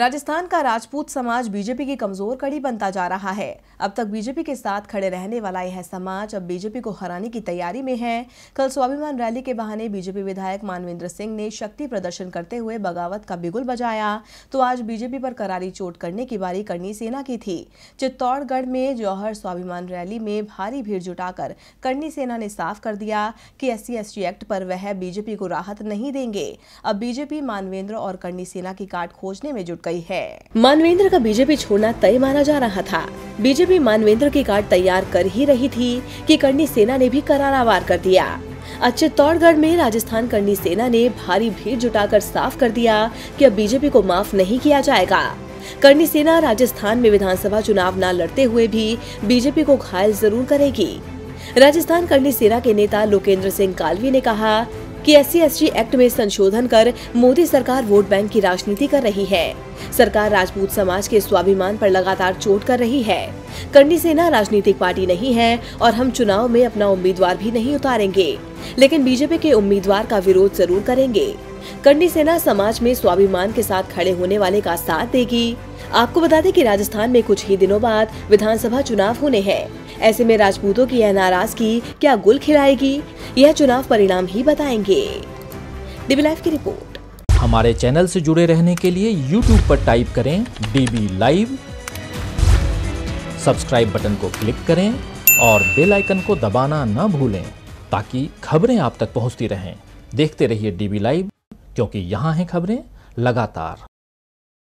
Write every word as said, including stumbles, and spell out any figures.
राजस्थान का राजपूत समाज बीजेपी की कमजोर कड़ी बनता जा रहा है। अब तक बीजेपी के साथ खड़े रहने वाला यह समाज अब बीजेपी को हराने की तैयारी में है। कल स्वाभिमान रैली के बहाने बीजेपी विधायक मानवेंद्र सिंह ने शक्ति प्रदर्शन करते हुए बगावत का बिगुल बजाया, तो आज बीजेपी पर करारी चोट करने की बारी करणी सेना की थी। चित्तौड़गढ़ में जौहर स्वाभिमान रैली में भारी भीड़ जुटाकर करणी सेना ने साफ कर दिया कि एससी-एसटी एक्ट पर वह बीजेपी को राहत नहीं देंगे। अब बीजेपी मानवेंद्र और करणी सेना की काट खोजने में जुट गई है। मानवेंद्र का बीजेपी छोड़ना तय माना जा रहा था। बीजेपी मानवेंद्र की काट तैयार कर ही रही थी कि करणी सेना ने भी करारा वार कर दिया। चित्तौड़गढ़ में राजस्थान करणी सेना ने भारी भीड़ जुटाकर साफ कर दिया कि अब बीजेपी को माफ नहीं किया जाएगा। करणी सेना राजस्थान में विधानसभा चुनाव न लड़ते हुए भी बीजेपी को घायल जरूर करेगी। राजस्थान करणी सेना के नेता लोकेंद्र सिंह कालवी ने कहा कि एससी-एसटी एक्ट में संशोधन कर मोदी सरकार वोट बैंक की राजनीति कर रही है। सरकार राजपूत समाज के स्वाभिमान पर लगातार चोट कर रही है। करणी सेना राजनीतिक पार्टी नहीं है और हम चुनाव में अपना उम्मीदवार भी नहीं उतारेंगे, लेकिन बीजेपी के उम्मीदवार का विरोध जरूर करेंगे। करणी सेना समाज में स्वाभिमान के साथ खड़े होने वाले का साथ देगी। आपको बता दें कि राजस्थान में कुछ ही दिनों बाद विधानसभा चुनाव होने हैं। ऐसे में राजपूतों की यह नाराजगी क्या गुल खिलाएगी, यह चुनाव परिणाम ही बताएंगे। डीबी लाइव की रिपोर्ट। हमारे चैनल से जुड़े रहने के लिए यूट्यूब पर टाइप करें डीबी लाइव, सब्सक्राइब बटन को क्लिक करें और बेल आइकन को दबाना न भूलें ताकि खबरें आप तक पहुंचती रहें। देखते रहिए डीबी लाइव, क्योंकि यहाँ हैं खबरें लगातार।